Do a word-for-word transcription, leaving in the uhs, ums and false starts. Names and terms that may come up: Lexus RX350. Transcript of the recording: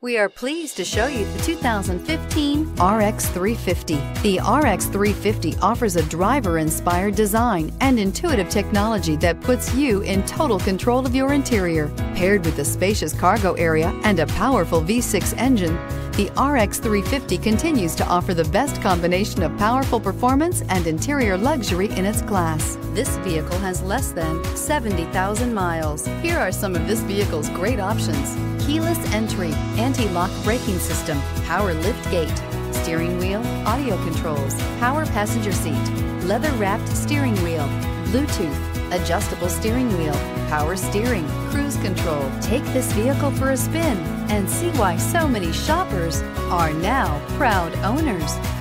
We are pleased to show you the two thousand fifteen R X three fifty. The R X three fifty offers a driver-inspired design and intuitive technology that puts you in total control of your interior. Paired with a spacious cargo area and a powerful V six engine, the R X three fifty continues to offer the best combination of powerful performance and interior luxury in its class. This vehicle has less than seventy thousand miles. Here are some of this vehicle's great options: keyless entry, anti-lock braking system, power lift gate, steering wheel audio controls, power passenger seat, leather-wrapped steering wheel, Bluetooth, adjustable steering wheel, power steering, cruise control. Take this vehicle for a spin and see why so many shoppers are now proud owners.